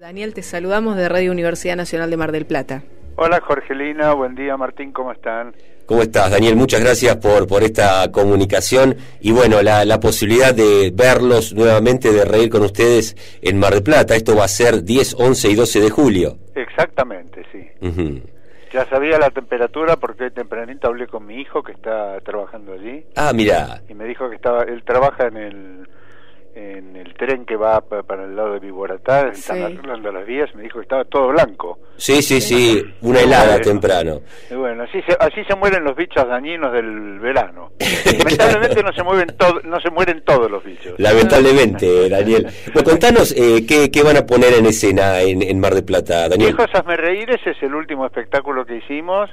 Daniel, te saludamos de Radio Universidad Nacional de Mar del Plata. Hola Jorgelina, buen día Martín, ¿cómo están? ¿Cómo estás, Daniel? Muchas gracias por esta comunicación y bueno, la posibilidad de verlos nuevamente, de reír con ustedes en Mar del Plata. Esto va a ser 10, 11 y 12 de julio. Exactamente, sí. Uh-huh. Ya sabía la temperatura porque tempranito hablé con mi hijo que está trabajando allí. Ah, mira. Y me dijo que él trabaja en el tren que va para el lado de Viboratá, están arreglando a las 10, me dijo que estaba todo blanco. Sí, una helada temprano. Y bueno, así se mueren los bichos dañinos del verano. Lamentablemente no se mueren todos los bichos. Lamentablemente, Daniel. Bueno, contanos qué van a poner en escena en Mar del Plata, Daniel. Viejos Hazmerreíres es el último espectáculo que hicimos,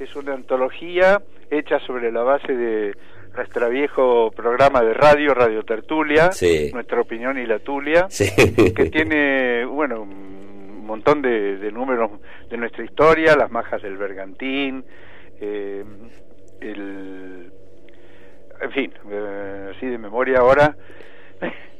es una antología hecha sobre la base de nuestro viejo programa de radio, Radio Tertulia, sí. Nuestra opinión y la tulia, sí. Que tiene, bueno, un montón de números de nuestra historia, Las Majas del Bergantín, en fin, así de memoria ahora.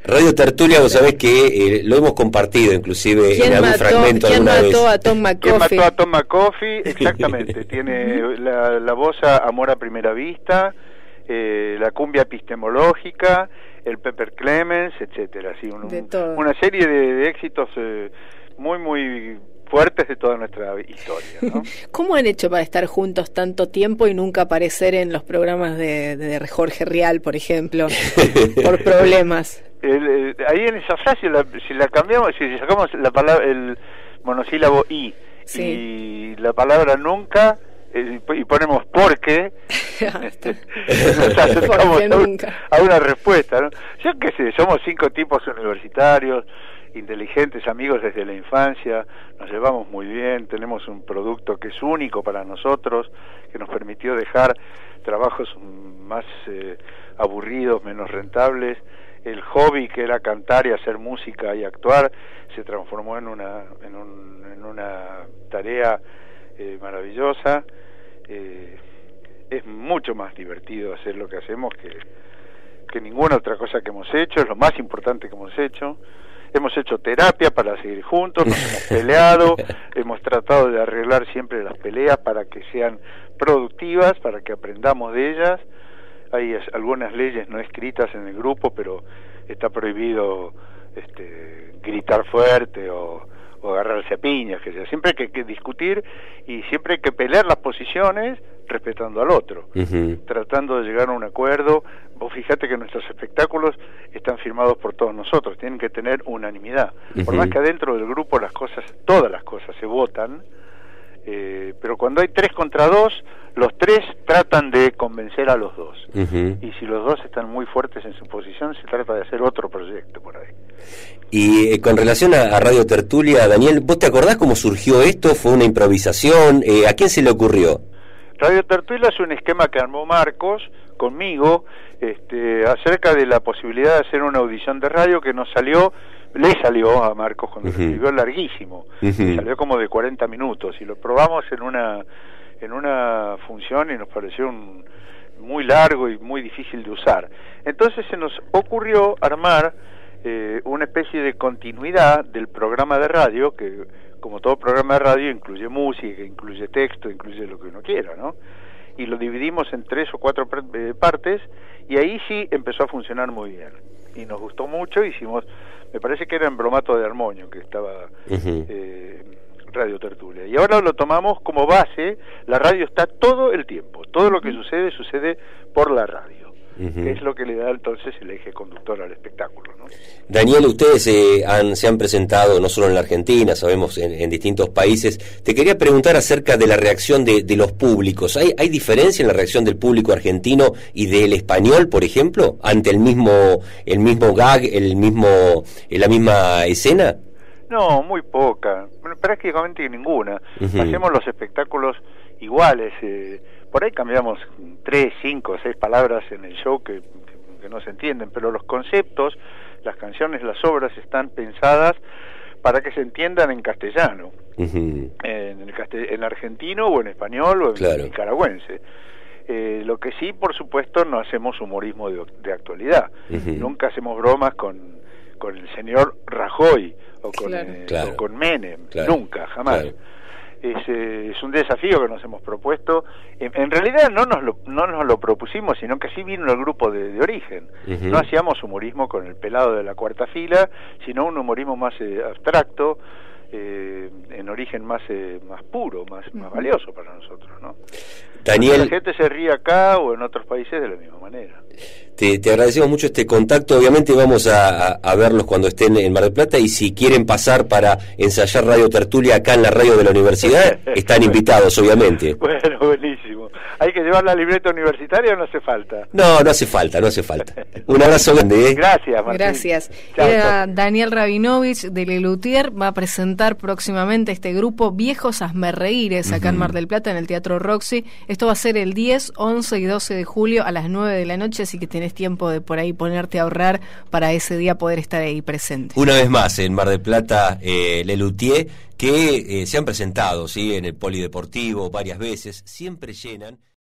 Radio Tertulia, vos sabés que lo hemos compartido inclusive en algún fragmento alguna vez. ¿Quién mató a Tom McCoffey? Exactamente, tiene la voz a Amor a Primera Vista, la cumbia epistemológica, el Pepper Clemens, etcétera, así una serie de éxitos muy fuertes de toda nuestra historia, ¿no? ¿Cómo han hecho para estar juntos tanto tiempo y nunca aparecer en los programas de Jorge Rial, por ejemplo, por problemas? Ahí en esa frase, si la cambiamos, si sacamos la palabra, el monosílabo "y", sí, y la palabra "nunca", y ponemos "porque", nos acercamos a una respuesta, ¿no? Yo qué sé, somos 5 tipos universitarios, inteligentes, amigos desde la infancia, nos llevamos muy bien, tenemos un producto que es único para nosotros, que nos permitió dejar trabajos más aburridos, menos rentables. El hobby que era cantar y hacer música y actuar se transformó en una tarea maravillosa. Es mucho más divertido hacer lo que hacemos que ninguna otra cosa que hemos hecho, es lo más importante que hemos hecho. Hemos hecho terapia para seguir juntos, nos hemos peleado, hemos tratado de arreglar siempre las peleas para que sean productivas, para que aprendamos de ellas. Hay algunas leyes no escritas en el grupo, pero está prohibido gritar fuerte o agarrarse a piñas, que sea. Siempre hay que discutir y siempre hay que pelear las posiciones respetando al otro, uh-huh, tratando de llegar a un acuerdo. Vos fíjate que nuestros espectáculos están firmados por todos nosotros, tienen que tener unanimidad. Uh-huh. Por más que adentro del grupo todas las cosas se votan, pero cuando hay 3 contra 2, los 3 tratan de convencer a los 2. Uh-huh. Y si los 2 están muy fuertes en su posición, se trata de hacer otro proyecto por ahí. Y con relación a Radio Tertulia, Daniel, ¿vos te acordás cómo surgió esto? ¿Fue una improvisación? ¿A quién se le ocurrió? Radio Tertulia es un esquema que armó Marcos conmigo acerca de la posibilidad de hacer una audición de radio que le salió a Marcos cuando se escribió larguísimo, uh-huh, salió como de 40 minutos y lo probamos en una función y nos pareció muy largo y muy difícil de usar. Entonces se nos ocurrió armar una especie de continuidad del programa de radio que, como todo programa de radio, incluye música, incluye texto, incluye lo que uno quiera, ¿no? Y lo dividimos en 3 o 4 partes y ahí sí empezó a funcionar muy bien. Y nos gustó mucho, hicimos, me parece que era en Bromato de Armonio que estaba, uh-huh, Radio Tertulia. Y ahora lo tomamos como base, la radio está todo el tiempo, todo lo que sucede por la radio. Uh-huh. Es lo que le da entonces el eje conductor al espectáculo, ¿no? Daniel, ustedes se han presentado no solo en la Argentina, sabemos en distintos países. Te quería preguntar acerca de la reacción de los públicos. ¿Hay diferencia en la reacción del público argentino y del español, por ejemplo, ante el mismo gag, la misma escena? No, muy poca, prácticamente ninguna. Uh-huh. Hacemos los espectáculos iguales. Por ahí cambiamos 3, 5, 6 palabras en el show que no se entienden, pero los conceptos, las canciones, las obras están pensadas para que se entiendan en castellano, uh-huh, en argentino o en español o en, claro, nicaragüense. Lo que sí, por supuesto, no hacemos humorismo de actualidad. Uh-huh. Nunca hacemos bromas con con el señor Rajoy o con, o con Menem, nunca, jamás. Es un desafío que nos hemos propuesto. En realidad no nos lo propusimos, sino que así vino el grupo de origen. No hacíamos humorismo con el pelado de la cuarta fila, sino un humorismo más abstracto, en origen más puro, más valioso para nosotros, ¿no? Daniel, la gente se ríe acá o en otros países de la misma manera. Te agradecemos mucho este contacto. Obviamente vamos a verlos cuando estén en Mar del Plata, y si quieren pasar para ensayar Radio Tertulia acá en la radio de la universidad, están invitados, obviamente. Bueno, buenísimo. ¿Hay que llevar la libreta universitaria o no hace falta? No hace falta. Un abrazo grande, ¿eh? Gracias, Martín. Gracias. Era Daniel Rabinovich de Les Luthiers. Va a presentar próximamente este grupo Viejos Hazmerreíres acá en Mar del Plata, en el Teatro Roxy. Esto va a ser el 10, 11 y 12 de julio a las 9 de la noche, así que tenés tiempo de por ahí ponerte a ahorrar para ese día poder estar ahí presente. Una vez más en Mar del Plata, Les Luthiers, que se han presentado, ¿sí?, en el Polideportivo varias veces, siempre llenan.